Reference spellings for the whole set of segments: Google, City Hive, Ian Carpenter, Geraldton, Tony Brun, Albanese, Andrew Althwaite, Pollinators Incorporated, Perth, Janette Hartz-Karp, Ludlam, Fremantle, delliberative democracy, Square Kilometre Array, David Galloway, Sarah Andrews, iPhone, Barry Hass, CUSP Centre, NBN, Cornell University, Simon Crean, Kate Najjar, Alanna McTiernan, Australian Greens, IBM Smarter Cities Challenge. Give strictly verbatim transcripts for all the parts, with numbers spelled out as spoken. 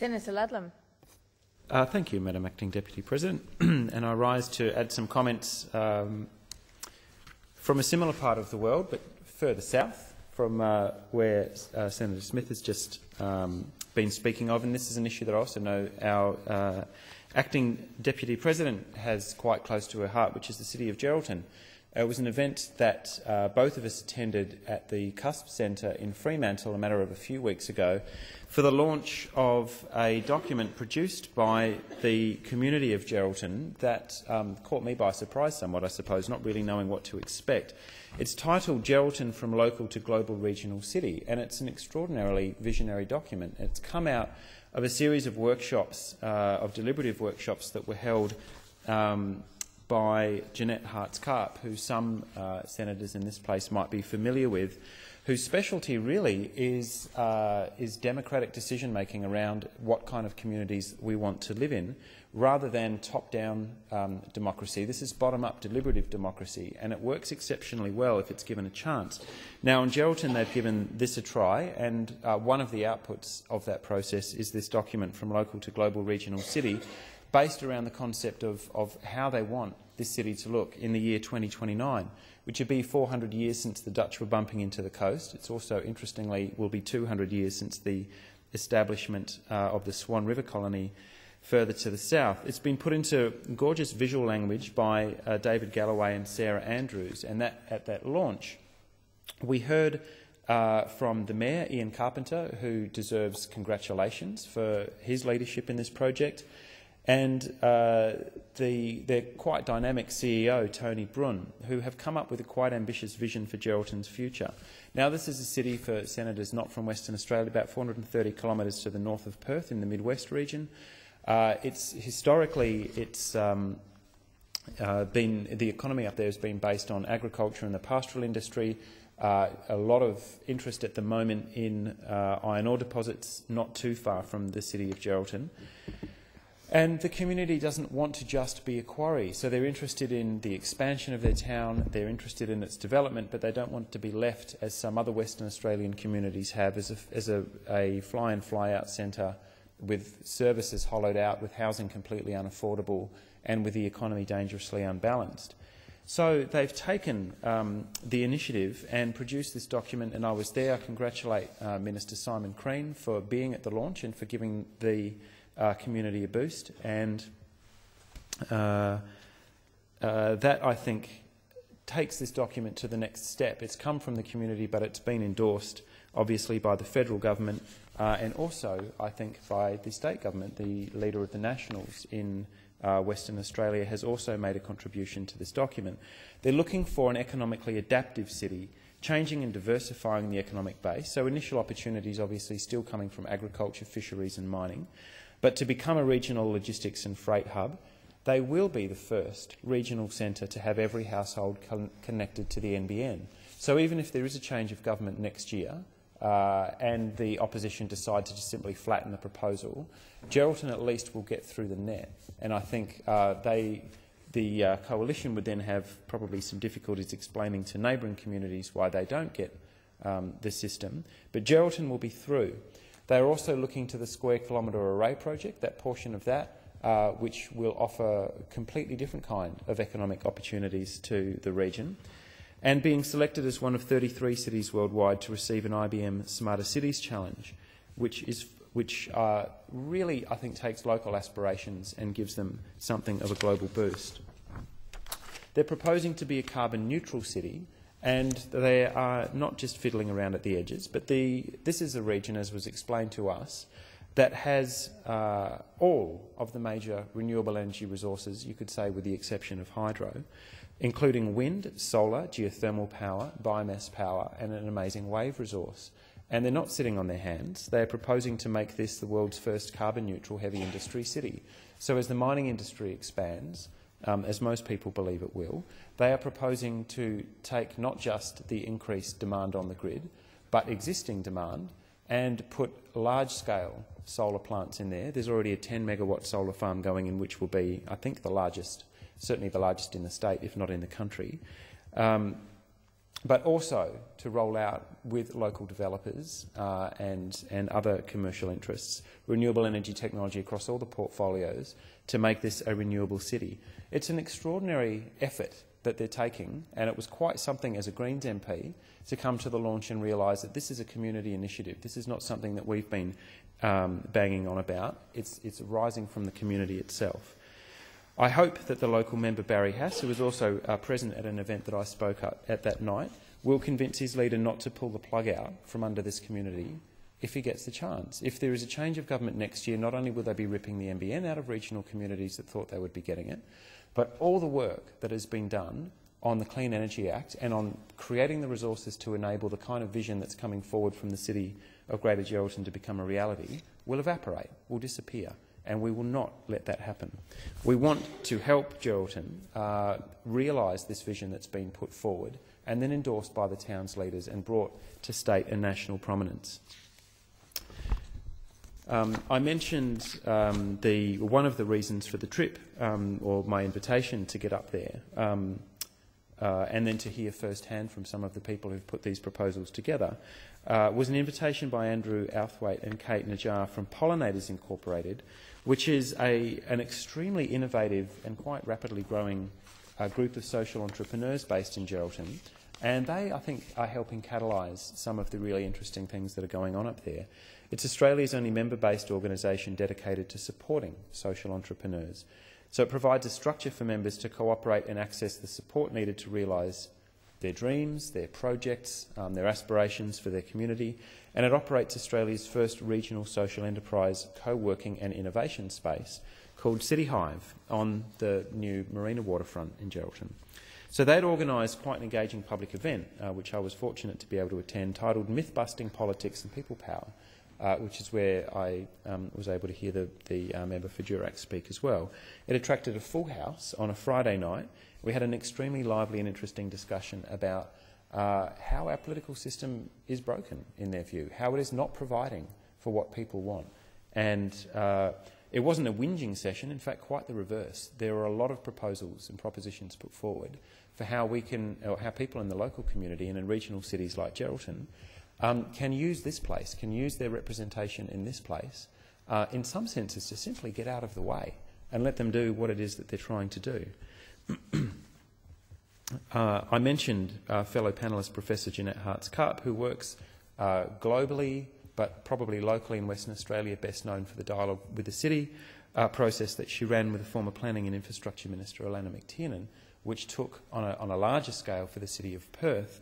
Senator Ludlam. Uh, thank you, Madam Acting Deputy President. And I rise to add some comments um, from a similar part of the world, but further south from uh, where uh, Senator Smith has just um, been speaking of. And this is an issue that I also know our uh, Acting Deputy President has quite close to her heart, which is the city of Geraldton. It was an event that uh, both of us attended at the CUSP Centre in Fremantle a matter of a few weeks ago for the launch of a document produced by the community of Geraldton that um, caught me by surprise somewhat, I suppose, not really knowing what to expect. It's titled Geraldton from Local to Global Regional City, and it's an extraordinarily visionary document. It's come out of a series of workshops, uh, of deliberative workshops that were held um, by Janette Hartz-Karp, who some uh, senators in this place might be familiar with, whose specialty really is, uh, is democratic decision-making around what kind of communities we want to live in, rather than top-down um, democracy. This is bottom-up deliberative democracy, and it works exceptionally well if it's given a chance. Now, in Geraldton, they've given this a try, and uh, one of the outputs of that process is this document from local to global regional city, based around the concept of, of how they want this city to look in the year twenty twenty-nine, which would be four hundred years since the Dutch were bumping into the coast. It's also, interestingly, will be two hundred years since the establishment uh, of the Swan River colony further to the south. It's been put into gorgeous visual language by uh, David Galloway and Sarah Andrews, and that, at that launch we heard Uh, from the Mayor, Ian Carpenter, who deserves congratulations for his leadership in this project, and uh, the, their quite dynamic C E O, Tony Brun, who have come up with a quite ambitious vision for Geraldton's future. Now, this is a city, for senators not from Western Australia, about four hundred thirty kilometres to the north of Perth in the Midwest region. Uh, it's, historically, it's... Um, Uh, been, the economy up there has been based on agriculture and the pastoral industry, uh, a lot of interest at the moment in uh, iron ore deposits not too far from the city of Geraldton. And the community doesn't want to just be a quarry, so they're interested in the expansion of their town, they're interested in its development, but they don't want to be left, as some other Western Australian communities have, as a, as a, a fly-in, fly-out centre with services hollowed out, with housing completely unaffordable, and with the economy dangerously unbalanced. So they've taken um, the initiative and produced this document, and I was there. I congratulate uh, Minister Simon Crean for being at the launch and for giving the uh, community a boost, and uh, uh, that, I think, takes this document to the next step. It's come from the community, but it's been endorsed, obviously, by the federal government uh, and also, I think, by the state government. The leader of the Nationals in Uh, Western Australia has also made a contribution to this document. They're looking for an economically adaptive city, changing and diversifying the economic base. So initial opportunities obviously still coming from agriculture, fisheries and mining. But to become a regional logistics and freight hub, they will be the first regional centre to have every household con connected to the N B N. So even if there is a change of government next year, Uh, and the opposition decide to just simply flatten the proposal, Geraldton at least will get through the net. And I think uh, they, the uh, coalition would then have probably some difficulties explaining to neighbouring communities why they don't get um, the system. But Geraldton will be through. They are also looking to the Square Kilometre Array project, that portion of that, uh, which will offer a completely different kind of economic opportunities to the region, and being selected as one of thirty-three cities worldwide to receive an I B M Smarter Cities Challenge, which, is, which uh, really, I think, takes local aspirations and gives them something of a global boost. They're proposing to be a carbon-neutral city, and they are not just fiddling around at the edges, but the, this is a region, as was explained to us, that has uh, all of the major renewable energy resources, you could say with the exception of hydro, including wind, solar, geothermal power, biomass power and an amazing wave resource. And they're not sitting on their hands. They're proposing to make this the world's first carbon-neutral heavy industry city. So as the mining industry expands, um, as most people believe it will, they are proposing to take not just the increased demand on the grid, but existing demand, and put large-scale solar plants in there. There's already a ten megawatt solar farm going in, which will be, I think, the largest, certainly the largest in the state, if not in the country. Um, but also to roll out with local developers uh, and, and other commercial interests, renewable energy technology across all the portfolios to make this a renewable city. It's an extraordinary effort that they're taking, and it was quite something as a Greens M P to come to the launch and realise that this is a community initiative. This is not something that we've been um, banging on about. It's, it's rising from the community itself. I hope that the local member, Barry Hass, who was also uh, present at an event that I spoke at, at that night, will convince his leader not to pull the plug out from under this community if he gets the chance. If there is a change of government next year, not only will they be ripping the N B N out of regional communities that thought they would be getting it, but all the work that has been done on the Clean Energy Act and on creating the resources to enable the kind of vision that's coming forward from the city of Greater Geraldton to become a reality will evaporate, will disappear, and we will not let that happen. We want to help Geraldton uh, realise this vision that's been put forward and then endorsed by the town's leaders and brought to state and national prominence. Um, I mentioned um, the, one of the reasons for the trip, um, or my invitation to get up there, um, uh, and then to hear firsthand from some of the people who've put these proposals together, uh, was an invitation by Andrew Althwaite and Kate Najjar from Pollinators Incorporated, which is a, an extremely innovative and quite rapidly growing uh, group of social entrepreneurs based in Geraldton. And they, I think, are helping catalyse some of the really interesting things that are going on up there. It's Australia's only member-based organisation dedicated to supporting social entrepreneurs. So it provides a structure for members to cooperate and access the support needed to realise their dreams, their projects, um, their aspirations for their community. And it operates Australia's first regional social enterprise co-working and innovation space called City Hive on the new marina waterfront in Geraldton. So they'd organised quite an engaging public event, uh, which I was fortunate to be able to attend, titled Myth-Busting Politics and People Power, uh, which is where I um, was able to hear the, the uh, member for Durack speak as well. It attracted a full house on a Friday night. We had an extremely lively and interesting discussion about uh, how our political system is broken, in their view, how it is not providing for what people want. And uh, it wasn't a whinging session, in fact quite the reverse. There were a lot of proposals and propositions put forward for how we can, or how people in the local community and in regional cities like Geraldton um, can use this place, can use their representation in this place, uh, in some senses to simply get out of the way and let them do what it is that they're trying to do. uh, I mentioned uh, fellow panellist Professor Janette Hartz-Karp, who works uh, globally, but probably locally in Western Australia, best known for the dialogue with the city uh, process that she ran with the former Planning and Infrastructure Minister Alanna McTiernan, which took on a, on a larger scale for the city of Perth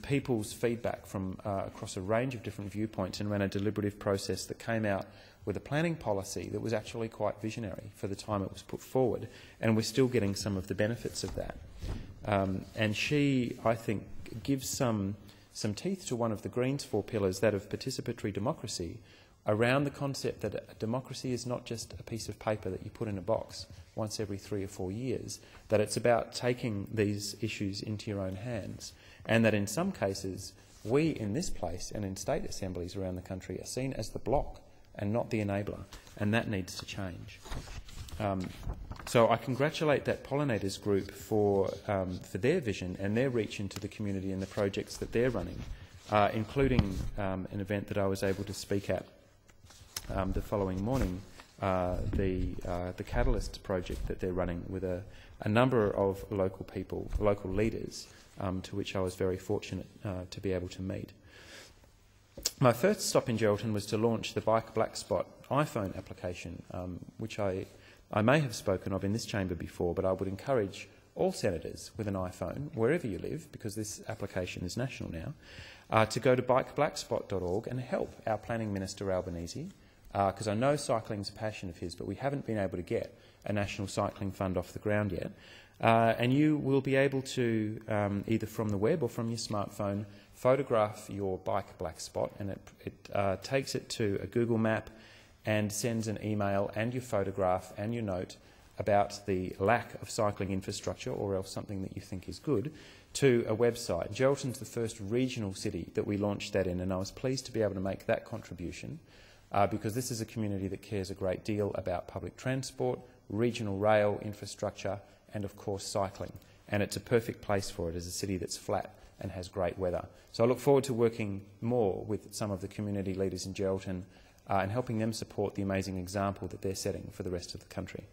people's feedback from uh, across a range of different viewpoints and ran a deliberative process that came out with a planning policy that was actually quite visionary for the time it was put forward, and we're still getting some of the benefits of that. Um, and she, I think, gives some some teeth to one of the Greens' four pillars, that of participatory democracy, around the concept that a democracy is not just a piece of paper that you put in a box once every three or four years, that it's about taking these issues into your own hands, and that in some cases we in this place and in state assemblies around the country are seen as the block and not the enabler, and that needs to change. Um, so I congratulate that Pollinators group for, um, for their vision and their reach into the community and the projects that they're running, uh, including um, an event that I was able to speak at um, the following morning, uh, the, uh, the Catalyst project that they're running with a, a number of local people, local leaders, um, to which I was very fortunate uh, to be able to meet. My first stop in Geraldton was to launch the Bike Black Spot iPhone application, um, which I I may have spoken of in this chamber before, but I would encourage all senators with an iPhone, wherever you live, because this application is national now, uh, to go to bike black spot dot org and help our planning minister Albanese, because uh, I know cycling's a passion of his, but we haven't been able to get a national cycling fund off the ground yet. Uh, and you will be able to, um, either from the web or from your smartphone, photograph your bike black spot, and it, it uh, takes it to a Google map and sends an email and your photograph and your note about the lack of cycling infrastructure, or else something that you think is good, to a website. Geraldton's the first regional city that we launched that in, and I was pleased to be able to make that contribution uh, because this is a community that cares a great deal about public transport, regional rail infrastructure, and of course cycling. and it's a perfect place for it as a city that's flat and has great weather. So I look forward to working more with some of the community leaders in Geraldton uh, and helping them support the amazing example that they're setting for the rest of the country.